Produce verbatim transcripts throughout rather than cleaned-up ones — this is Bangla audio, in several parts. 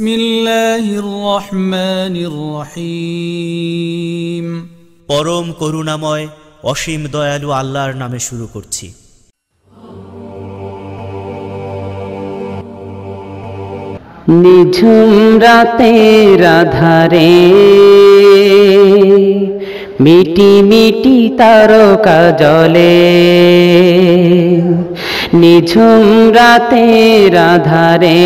بسم الله الرحمن الرحيم পরম করুণাময় অসীম দয়ালু আল্লাহর নামে শুরু করছি। নিঝুম রাতের আধারে মিটি মিটি তারকা জ্বলে, নিঝুম রাতের আধারে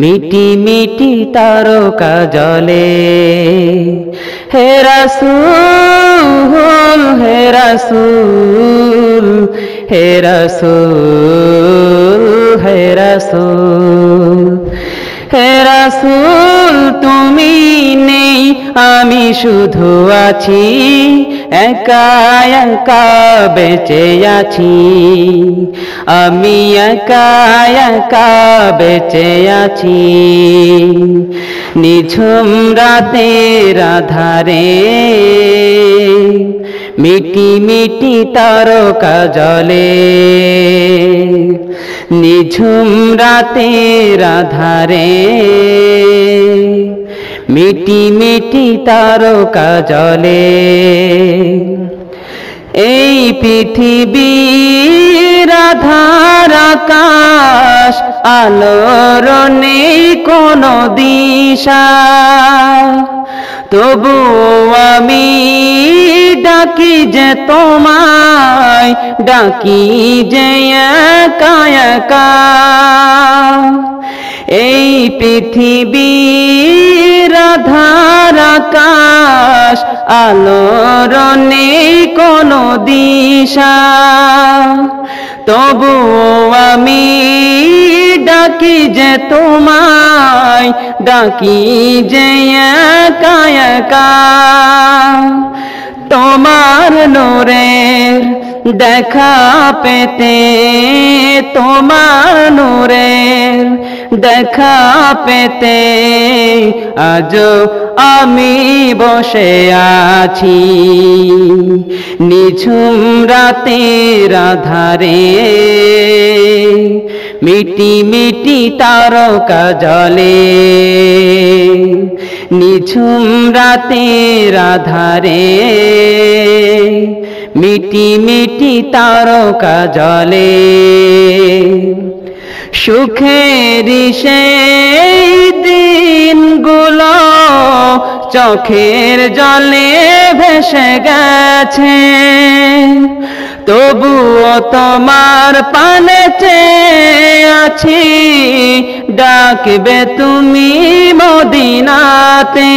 মিটি মিটি তারকা জ্বলে। হে রাসূল হে রাসূল হে রাসূল হে রাসূল হে রাসূল তুমি নেই, আমি শুধু আছি, একা একা বেঁচে আছি, আমি একা একা বেঁচে আছি। নিঝুম রাতের আধারে মিটি মিটি তারকা জ্বলে, নিঝুম রাতের আধারে মিটি মিটি তারকা জ্বলে। এই পৃথিবীর আধার আকাশ আলোর নেই কোনো দিশা, তবু আমি ডাকি যে তোমায়, ডাকি যে একা একা। এই পৃথিবীর আধার আকাশ আলোর নেই কোনো দিশা, তবু আমি ডাকি যে তোমায়, ডাকি যে একা একা। তোমার নূরের দেখা পেতে, তোমার নূরের দেখা পেতে আজ আমি বসে আছি। নিঝুম রাতের আধারে মিটি মিটি তারকা জ্বলে, নিঝুম রাতের আধারে মিটি মিটি তারকা জ্বলে। সুখের সেই দিনগুলো চোখের জলে ভেসে গেছে, তবুও তোমার পানে চেয়ে আছি, ডাকবে তুমি মদিনাতে।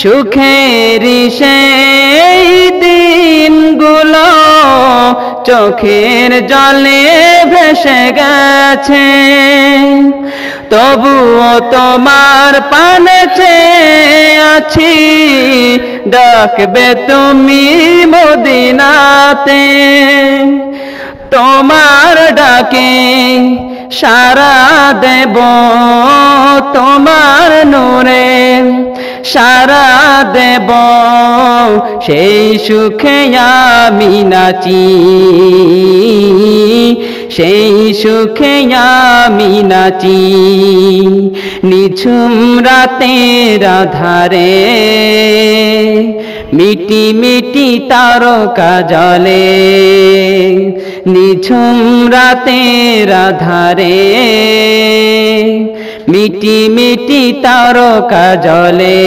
সুখের সেই দিনগুলো চোখের জলে ভেসে গেছে, তবুও তোমার পানে চেয়ে আছি, ডাকবে তুমি মদিনাতে। তোমার ডাকে সারা দেব, তোমার নূরে সারা দেব, সেই সুখে আমি নাচি, সেই সুখে আমি নাচি। নিঝুম রাতের আধারে মিটি মিটি তারকা জ্বলে, নিঝুম রাতের আধারে মিটি মিটি তারকা জ্বলে।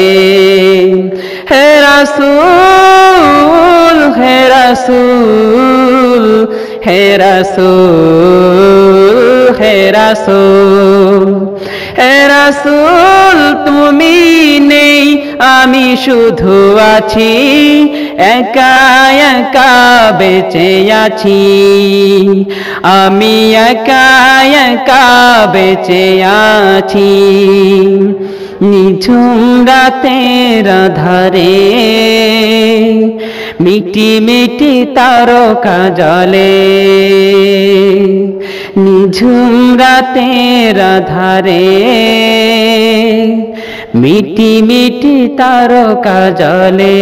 হে রাসূল হে রাসূল হে রাসূল হে রাসূল হে রাসূল তুমি নেই, আমি শুধু আছি, একা একা বেঁচে আছি, আমি একা একা বেঁচে আছি। নিঝুম রাতের আধারে মিটি মিটি তারকা জ্বলে, নিঝুম রাতের আধারে মিটি মিটি তারকা জ্বলে।